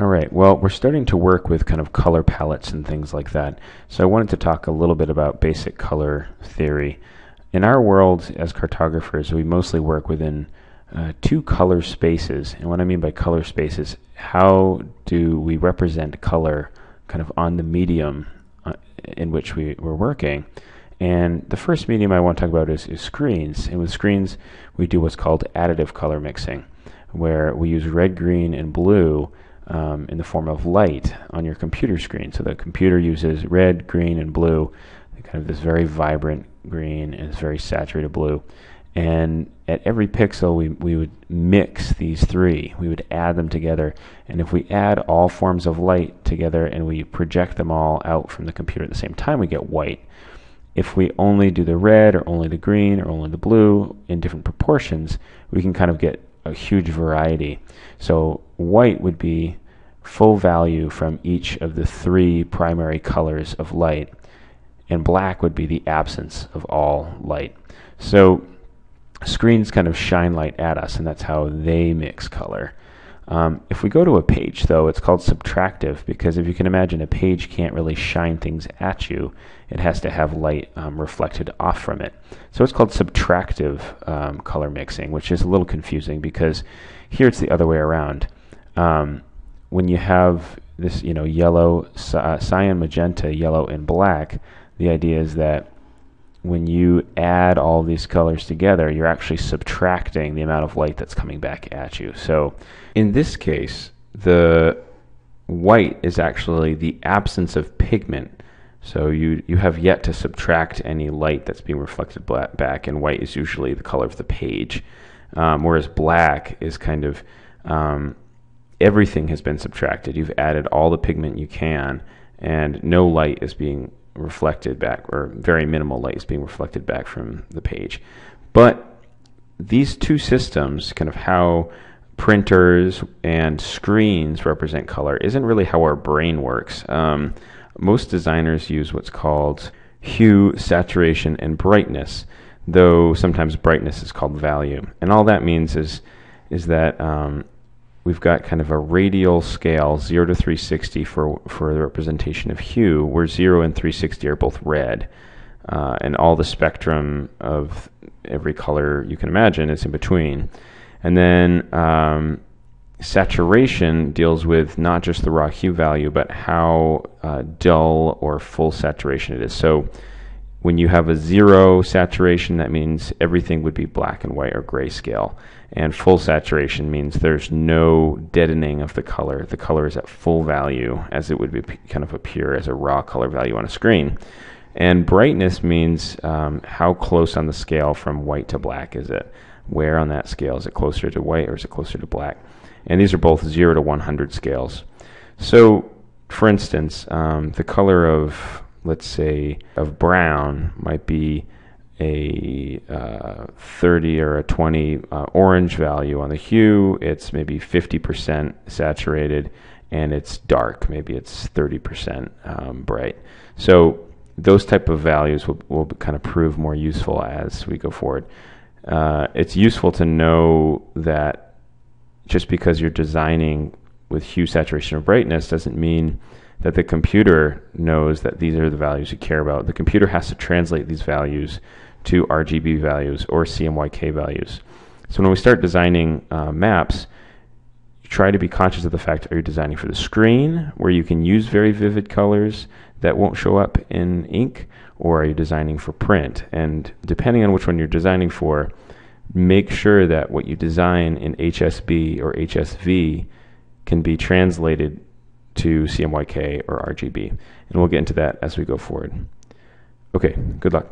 Alright, well, we're starting to work with kind of color palettes and things like that. So I wanted to talk a little bit about basic color theory. In our world as cartographers, we mostly work within two color spaces. And what I mean by color spaces, how do we represent color kind of on the medium in which we're working? And the first medium I want to talk about is screens. And with screens, we do what's called additive color mixing, where we use red, green, and blue in the form of light on your computer screen. So the computer uses red, green, and blue, kind of this very vibrant green and this very saturated blue. And at every pixel, we would mix these three. We would add them together. And if we add all forms of light together and we project them all out from the computer at the same time, we get white. If we only do the red or only the green or only the blue in different proportions, we can kind of get a huge variety. So white would be full value from each of the three primary colors of light, and black would be the absence of all light. So screens kind of shine light at us, and that's how they mix color. If we go to a page, though, it's called subtractive, because if you can imagine, a page can't really shine things at you. It has to have light reflected off from it. So it's called subtractive color mixing, which is a little confusing because here it's the other way around. When you have this, you know, yellow, cyan, magenta, yellow, and black, the idea is that when you add all these colors together, you're actually subtracting the amount of light that's coming back at you. So in this case, the white is actually the absence of pigment. So you have yet to subtract any light that's being reflected back, and white is usually the color of the page. Whereas black is kind of everything has been subtracted. You've added all the pigment you can, and no light is being reflected back, or very minimal light is being reflected back from the page. But these two systems, kind of how printers and screens represent color, isn't really how our brain works. Most designers use what's called hue, saturation, and brightness, though sometimes brightness is called value. And all that means is that we've got kind of a radial scale, 0 to 360 for the representation of hue, where 0 and 360 are both red. And all the spectrum of every color you can imagine is in between. And then saturation deals with not just the raw hue value, but how dull or full saturation it is. So when you have a 0 saturation, that means everything would be black and white or grayscale. And full saturation means there's no deadening of the color. The color is at full value, as it would be kind of appear as a raw color value on a screen. And brightness means how close on the scale from white to black is it? Where on that scale? Is it closer to white or is it closer to black? And these are both 0 to 100 scales. So, for instance, the color of, let's say, of brown might be a 30 or a 20 orange value on the hue. It's maybe 50% saturated, and it's dark. Maybe it's 30% bright. So those type of values will kind of prove more useful as we go forward. It's useful to know that just because you're designing with hue, saturation, or brightness doesn't mean that the computer knows that these are the values you care about. The computer has to translate these values to RGB values or CMYK values. So when we start designing maps, try to be conscious of the fact, are you designing for the screen where you can use very vivid colors that won't show up in ink, or are you designing for print? And depending on which one you're designing for, make sure that what you design in HSB or HSV can be translated to CMYK or RGB. And we'll get into that as we go forward. Okay, good luck.